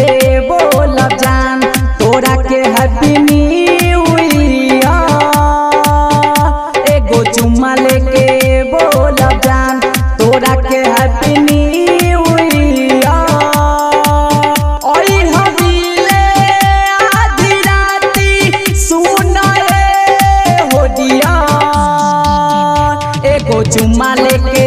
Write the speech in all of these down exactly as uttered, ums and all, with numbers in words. चुम्मा लेके बोलब जान तोरा के हैप्पी न्यू ईयर। एगो चुम्मा लेके बोलब जान तोरा के हैप्पी न्यू ईयर। ओई हमीले आधी राती सुनाए हो दिया। एगो चुम्मा लेके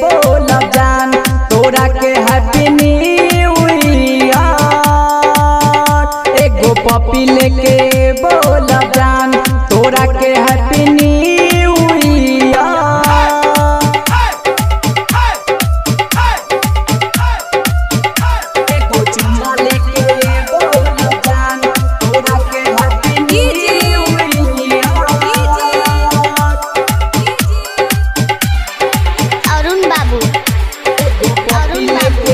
बोलब जान तोरा के हैप्पी न्यू। पपी लेके बोलब जान तोरा के हैप्पी न्यू ईयर। एगो चुम्मा लेके बोलब जान तोरा के हैप्पी न्यू ईयर। अरुण बाबू अरुण बाबू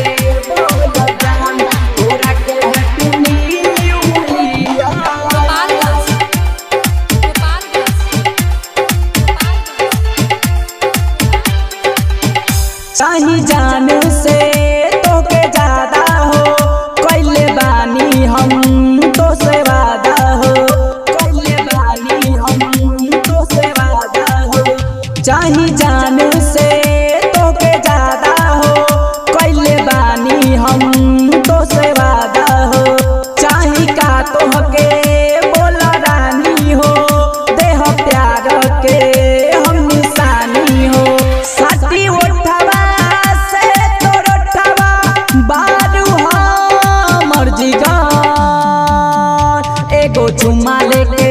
चाही जाने से तो के ज्यादा हो कैले बानी हम तो से वादा हो कैले बानी हम तो से वादा हो। चाही जाने से तो के ज्यादा हो कैले बानी हम तो से वादा हो। चाही का तो हके बोला रानी हो देह प्यार के हम निशानी हो। साथी एगो चुम्मा लेके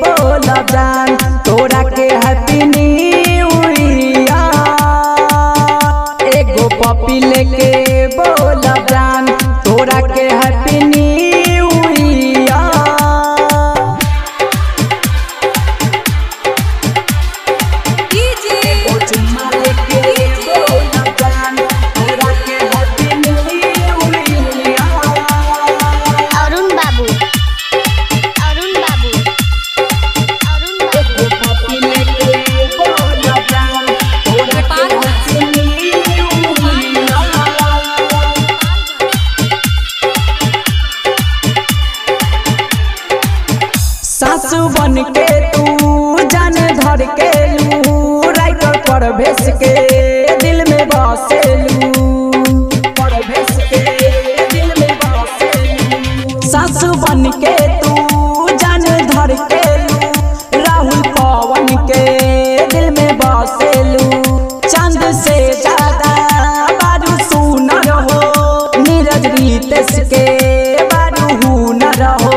बोलब जान तोरा के हैप्पी न्यू ईयर। एगो पपी लेके बोलब जान तोरा के हैप्पी न्यू ईयर। सासु बन के तू जान धर के लू राइटर पर भेस के दिल में बसेलू पर भेस के दिल में बसेलू। सासु बन के तू जान धर के लू राहुल पवन के दिल में बसेलू। चांद से ज्यादा बारू सुना रहो नीरज रितेश के बारू हुना रहो।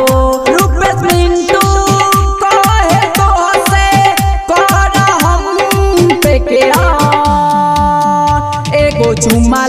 चुम्मा